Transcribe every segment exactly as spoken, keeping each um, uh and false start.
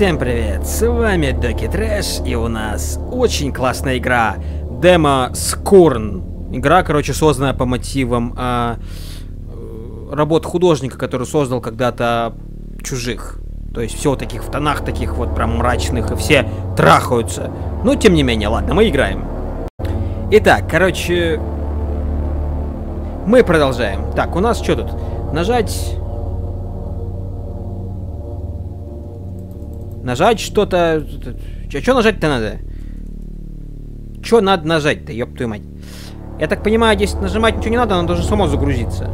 Всем привет, с вами Doki Trash, и у нас очень классная игра, демо Scorn. Игра, короче, созданная по мотивам э, работ художника, который создал когда-то Чужих. То есть все таких в тонах, таких вот прям мрачных, и все трахаются. Но тем не менее, ладно, мы играем. Итак, короче, мы продолжаем. Так, у нас что тут? Нажать... Нажать что-то... А что нажать-то надо? Что надо нажать-то, ёб твою мать? Я так понимаю, здесь нажимать ничего не надо, оно должно само загрузиться.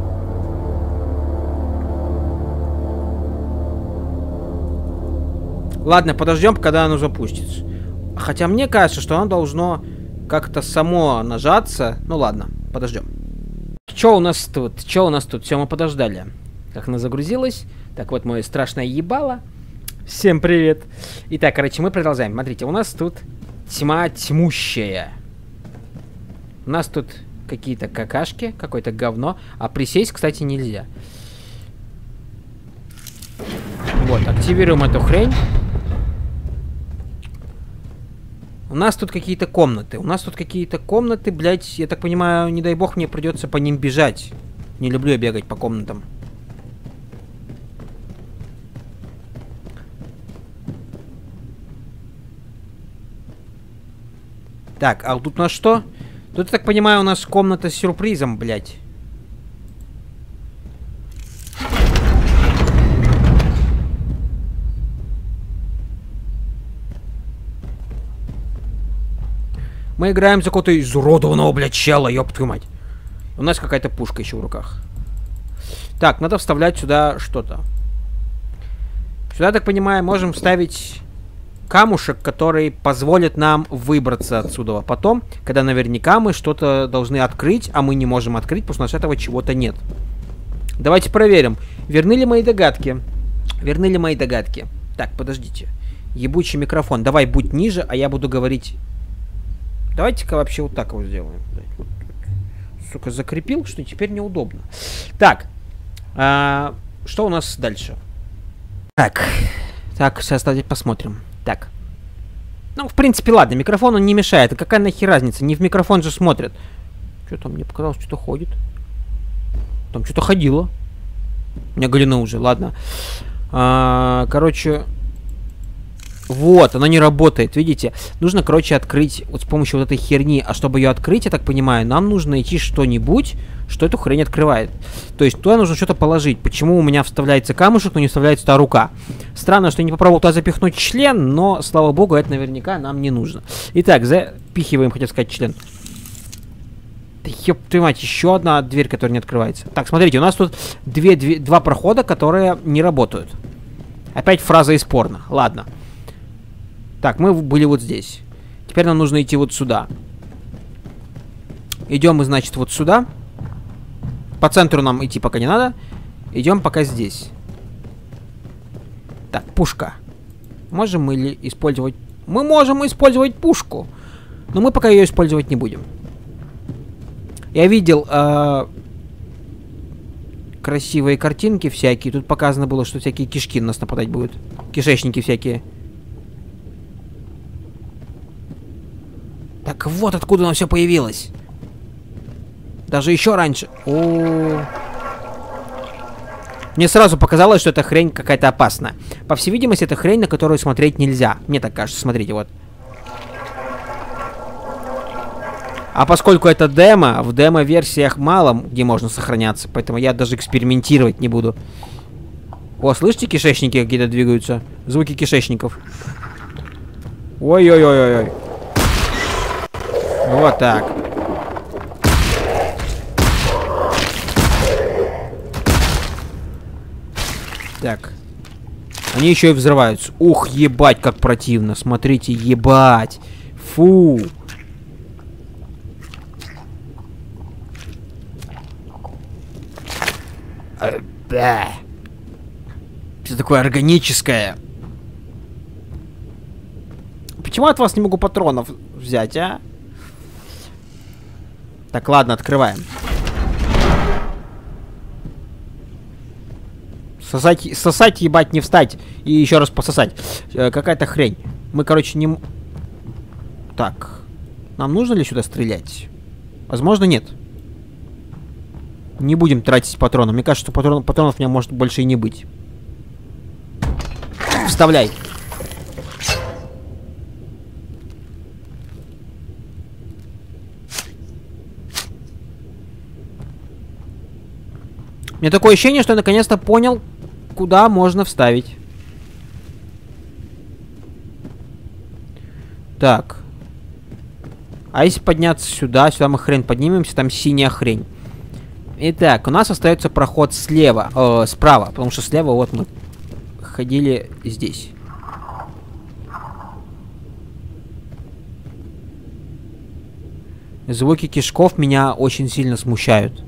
Ладно, подождем, когда оно запустится. Хотя мне кажется, что оно должно как-то само нажаться. Ну ладно, подождем. Что у нас тут? Что у нас тут? Все, мы подождали. Как она загрузилась. Так вот, мое страшное ебало. Всем привет. Итак, короче, мы продолжаем. Смотрите, у нас тут тьма тьмущая. У нас тут какие-то какашки, какое-то говно. А присесть, кстати, нельзя. Вот, активируем эту хрень. У нас тут какие-то комнаты. У нас тут какие-то комнаты, блядь. Я так понимаю, не дай бог, мне придется по ним бежать. Не люблю я бегать по комнатам. Так, а тут у нас что? Тут, я так понимаю, у нас комната с сюрпризом, блядь. Мы играем за какого-то изуродованного, блядь, чела, ёб твою мать. У нас какая-то пушка еще в руках. Так, надо вставлять сюда что-то. Сюда, так понимаю, можем вставить... камушек, который позволит нам выбраться отсюда. Потом, когда наверняка мы что-то должны открыть, а мы не можем открыть, потому что у нас этого чего-то нет. Давайте проверим, верны ли мои догадки. Верны ли мои догадки? Так, подождите. Ебучий микрофон. Давай, будь ниже, а я буду говорить. Давайте-ка вообще вот так его сделаем. Сука, закрепил, что теперь неудобно. Так, а, что у нас дальше? Так, так, сейчас посмотрим. Так. Ну, в принципе, ладно, микрофон он не мешает. А какая нахер разница? Не в микрофон же смотрят. Что там? Мне показалось, что-то ходит. Там что-то ходило. У меня галина уже, ладно. А, короче. Вот, она не работает, видите? Нужно, короче, открыть вот с помощью вот этой херни. А чтобы ее открыть, я так понимаю, нам нужно найти что-нибудь, что эту хрень открывает. То есть туда нужно что-то положить. Почему у меня вставляется камушек, но не вставляется та рука? Странно, что я не попробовал туда запихнуть член, но, слава богу, это наверняка нам не нужно. Итак, запихиваем, хотел сказать, член. Да ёб твою мать, еще одна дверь, которая не открывается. Так, смотрите, у нас тут две, две, два прохода, которые не работают. Опять фраза из порно, ладно. Так, мы были вот здесь. Теперь нам нужно идти вот сюда. Идем мы, значит, вот сюда. По центру нам идти пока не надо. Идем пока здесь. Так, пушка. Можем мы ли использовать... Мы можем использовать пушку. Но мы пока ее использовать не будем. Я видел э-э красивые картинки всякие. Тут показано было, что всякие кишки на нас нападать будут. Кишечники всякие. Так вот откуда оно все появилось. Даже еще раньше. О-о-о. Мне сразу показалось, что эта хрень какая-то опасная. По всей видимости, это хрень, на которую смотреть нельзя. Мне так кажется, смотрите, вот. А поскольку это демо, в демо-версиях мало, где можно сохраняться, поэтому я даже экспериментировать не буду. О, слышите, кишечники какие-то двигаются? Звуки кишечников. Ой-ой-ой-ой-ой. Вот так. Так. Они еще и взрываются. Ух, ебать, как противно. Смотрите, ебать. Фу. Да. Все такое органическое. Почему от вас не могу патронов взять, а? Так, ладно, открываем. Сосать, сосать, ебать, не встать. И еще раз пососать. Э, Какая-то хрень. Мы, короче, не... Так. Нам нужно ли сюда стрелять? Возможно, нет. Не будем тратить патроны. Мне кажется, что патрон... патронов у меня может больше и не быть. Вставляй. У меня такое ощущение, что я наконец-то понял, куда можно вставить. Так. А если подняться сюда, сюда мы хрен поднимемся, там синяя хрень. Итак, у нас остается проход слева, э, справа, потому что слева вот мы ходили здесь. Звуки кишков меня очень сильно смущают.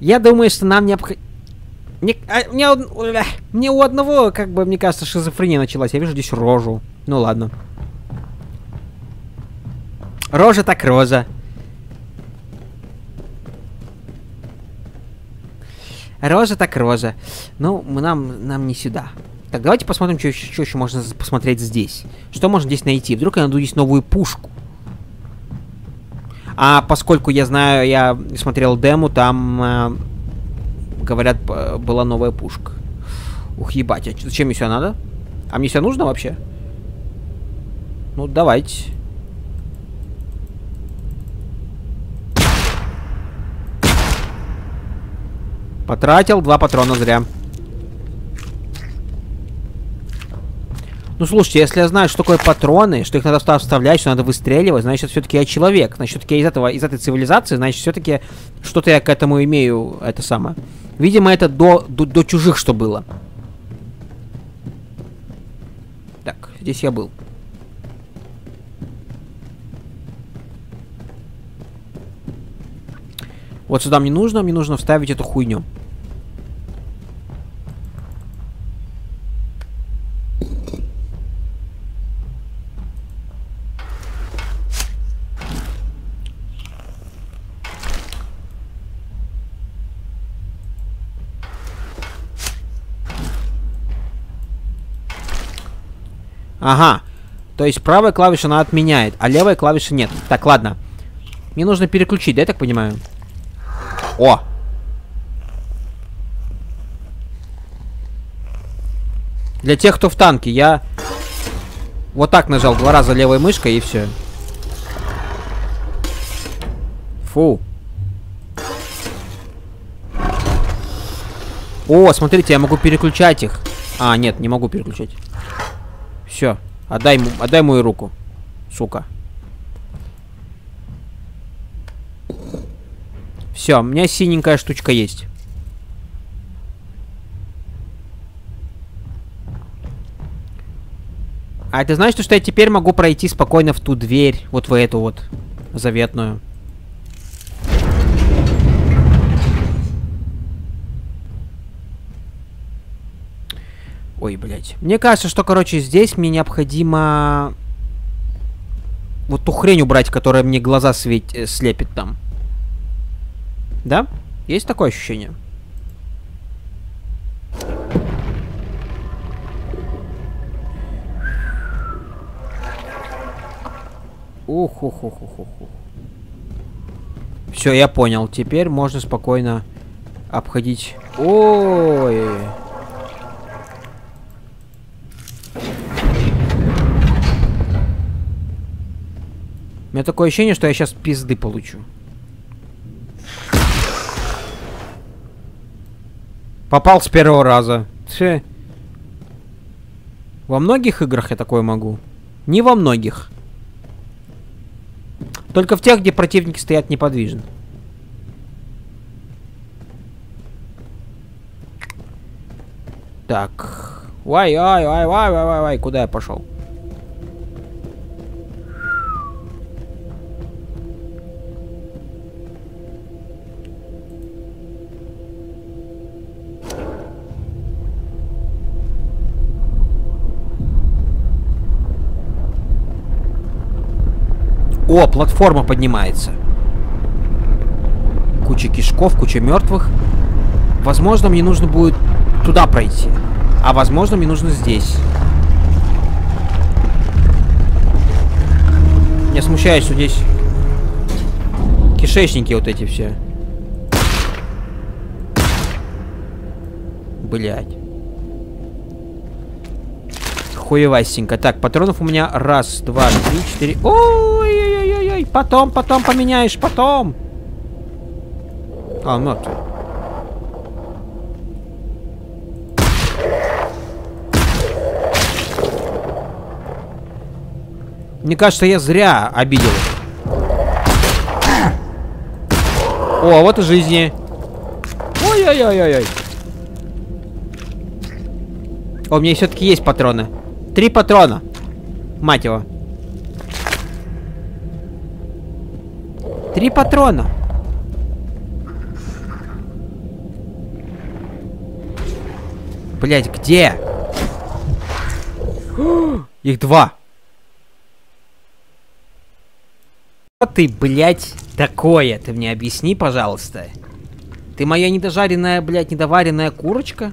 Я думаю, что нам необходимо... Мне... А, мне, мне у одного, как бы, мне кажется, шизофрения началась. Я вижу здесь рожу. Ну ладно. Рожа так роза. Роза так роза. Ну, мы, нам, нам не сюда. Так, давайте посмотрим, что еще можно посмотреть здесь. Что можно здесь найти? Вдруг я найду здесь новую пушку. А поскольку я знаю, я смотрел дему, там, э, говорят, была новая пушка. Ух, ебать, а зачем мне все надо? А мне все нужно вообще? Ну, давайте. Потратил два патрона зря. Ну, слушайте, если я знаю, что такое патроны, что их надо вставлять, что надо выстреливать, значит, все-таки я человек. Значит, все-таки я из этого, из этой цивилизации, значит, все-таки что-то я к этому имею, это самое. Видимо, это до, до, до чужих что было. Так, здесь я был. Вот сюда мне нужно, мне нужно вставить эту хуйню. Ага, то есть правая клавиша она отменяет, а левая клавиша нет. Так, ладно. Мне нужно переключить, да, я так понимаю? О! Для тех, кто в танке, я вот так нажал два раза левой мышкой и все. Фу. О, смотрите, я могу переключать их. А, нет, не могу переключать. Все, отдай, отдай мою руку, сука. Все, у меня синенькая штучка есть. А это значит, что я теперь могу пройти спокойно в ту дверь, вот в эту вот заветную. Ой, блядь. Мне кажется, что, короче, здесь мне необходимо вот ту хрень убрать, которая мне глаза свет... слепит там. Да? Есть такое ощущение? Ух-ух-ух-ух-ух. Все, я понял. Теперь можно спокойно обходить... Ой... У меня такое ощущение, что я сейчас пизды получу. Попал с первого раза. Все. Во многих играх я такое могу. Не во многих. Только в тех, где противники стоят неподвижно. Так. Вай, вай, вай, вай, вай, вай, куда я пошел? О, платформа поднимается. куча кишков, куча мертвых. Возможно, мне нужно будет туда пройти. А возможно, мне нужно здесь. Я смущаюсь, что здесь кишечники вот эти все. Блять. Хуевастенько. Так, патронов у меня раз, два, три, четыре. Ой-ой-ой-ой-ой. Потом, потом поменяешь, потом. А, он мертвый. Мне кажется, я зря обидел. О, вот и жизни. Ой-ой-ой-ой-ой. О, у меня все-таки есть патроны. Три патрона. Мать его. Три патрона. Блять, где? Их два. Что ты, блять, такое? Ты мне объясни, пожалуйста. Ты моя недожаренная, блять, недоваренная курочка?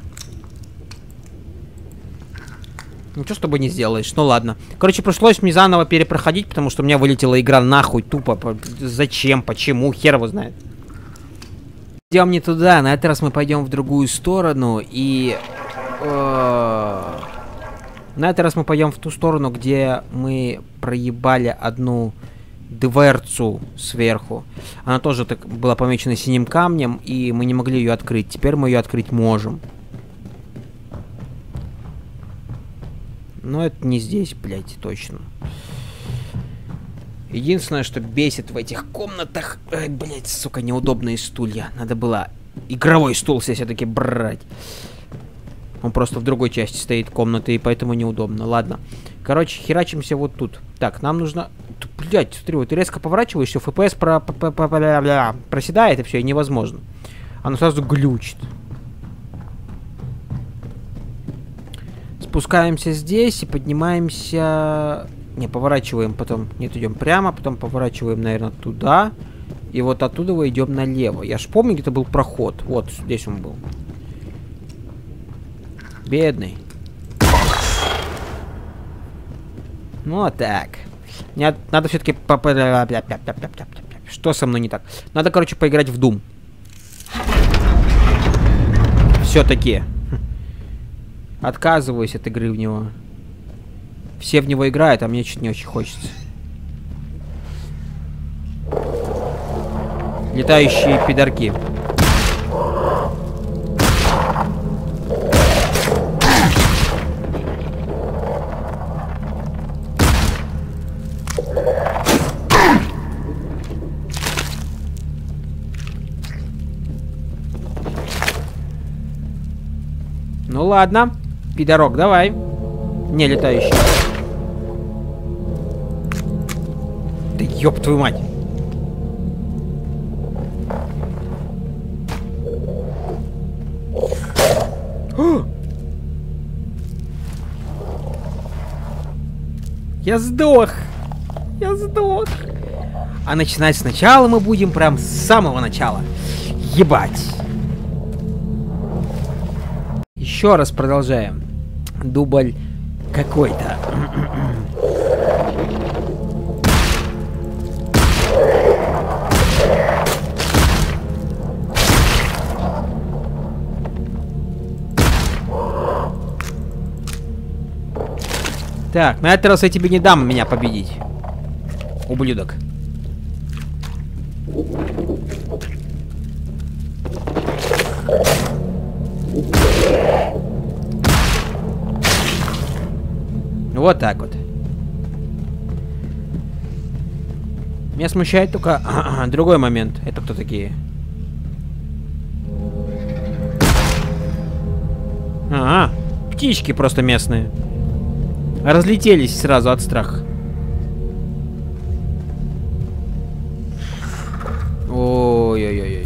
Ничего с тобой не сделаешь, ну ладно. Короче, пришлось мне заново перепроходить, потому что у меня вылетела игра нахуй, тупо. Зачем, почему, хер его знает. Идем не туда, на этот раз мы пойдем в другую сторону и... Э, на этот раз мы пойдем в ту сторону, где мы проебали одну дверцу сверху. Она тоже так была помечена синим камнем, и мы не могли ее открыть. Теперь мы ее открыть можем. Но это не здесь, блядь, точно. Единственное, что бесит в этих комнатах... Ай, блядь, сука, неудобные стулья. Надо было игровой стул себе все-таки брать. Он просто в другой части стоит комнаты, и поэтому неудобно. Ладно. Короче, херачимся вот тут. Так, нам нужно... Блядь, смотри, вот ты резко поворачиваешься, эф пи эс про... проседает, и все, и невозможно. Оно сразу глючит. Спускаемся здесь и поднимаемся... Не, поворачиваем потом... Нет, идем прямо, потом поворачиваем, наверное, туда. И вот оттуда мы идем налево. Я ж помню, где-то был проход. Вот, здесь он был. Бедный. Ну, так. Мне надо все-таки... Что со мной не так? Надо, короче, поиграть в Doom. Все-таки... Отказываюсь от игры в него. Все в него играют, а мне чуть не очень хочется. Летающие пидорки. Ну ладно. Пидорок, давай. Не летающий. Да ёб твою мать. Я сдох. Я сдох. А начинать сначала мы будем прям с самого начала. Ебать. Еще раз продолжаем. Дубль какой-то. Так, на этот раз я тебе не дам меня победить, ублюдок. Вот так вот. Меня смущает только другой момент. Это кто такие? А, -а, птички просто местные. Разлетелись сразу от страха. Ой-ой-ой-ой.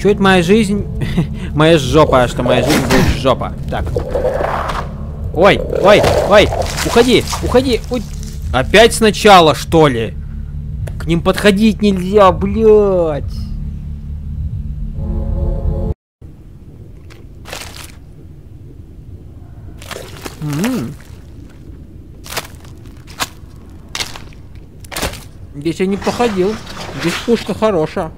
Чуть моя жизнь... моя жопа, что моя жизнь будет жопа. Так. Ой, ой, ой. Уходи, уходи. Ой. Опять сначала, что ли? К ним подходить нельзя, блядь. М-м. Здесь я не походил. Здесь пушка хорошая.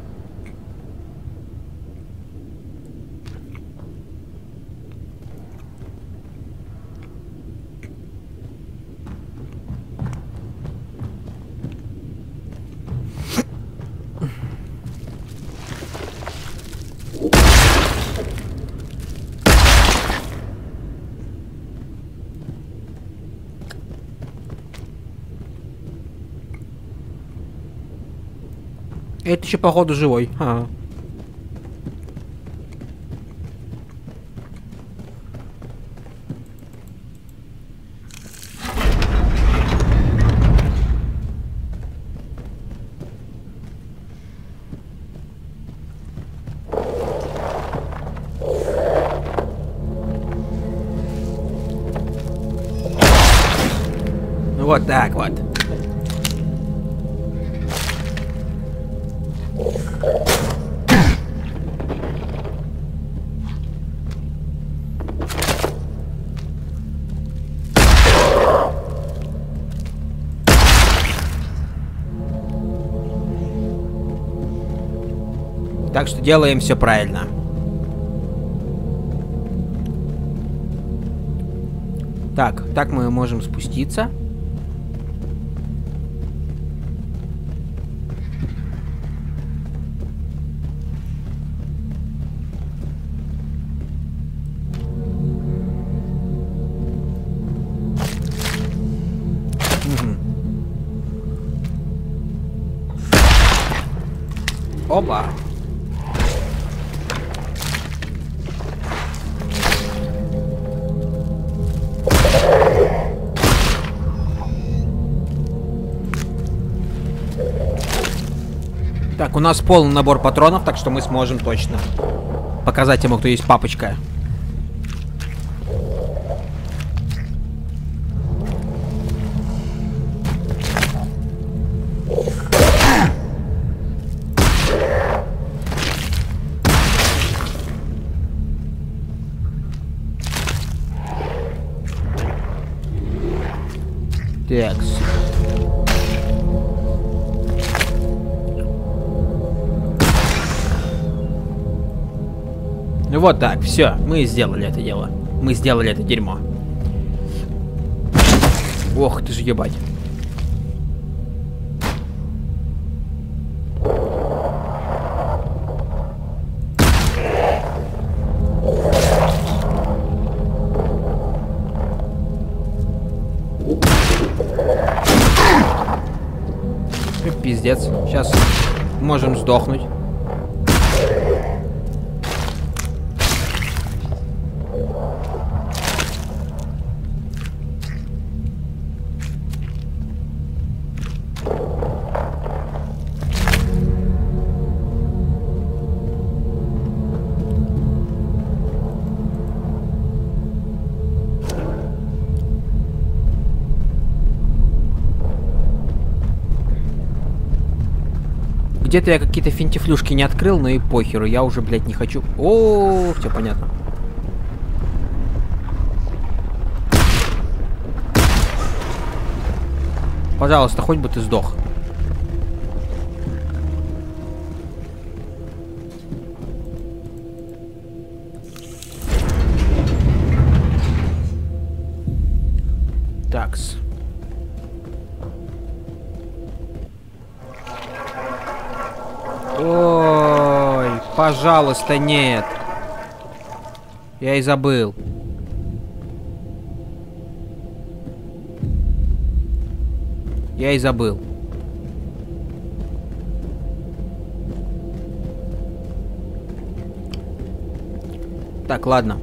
Это еще, походу, живой. А. Вот так вот. Так что делаем все правильно. Так, так мы можем спуститься. Угу. Опа. Так, у нас полный набор патронов, так что мы сможем точно показать ему, кто есть папочка. Текс. Вот так, все, мы сделали это дело. Мы сделали это дерьмо. Ох, ты же ебать. Пиздец, сейчас можем сдохнуть. Где-то я какие-то финтифлюшки не открыл, но и похеру, я уже, блядь, не хочу. О, все понятно. Пожалуйста, хоть бы ты сдох. Такс. Ой, пожалуйста, нет. Я и забыл. Я и забыл. Так, ладно.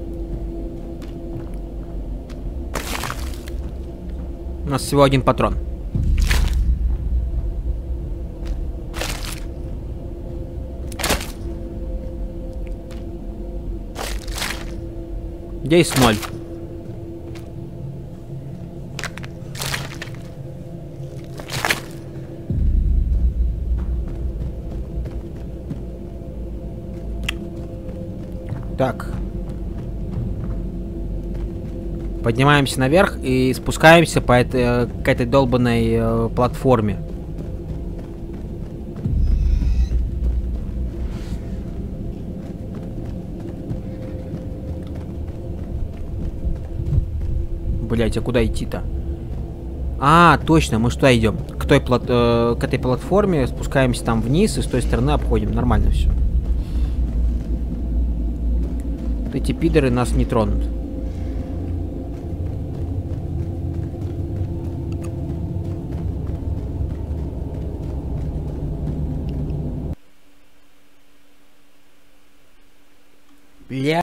У нас всего один патрон. Здесь ноль. Так. Поднимаемся наверх и спускаемся по этой, к этой долбанной э, платформе. Блять, а куда идти-то? А, точно, мы что идем? К той плат... э, к этой платформе, спускаемся там вниз и с той стороны обходим. Нормально все. Эти пидоры нас не тронут. Бля.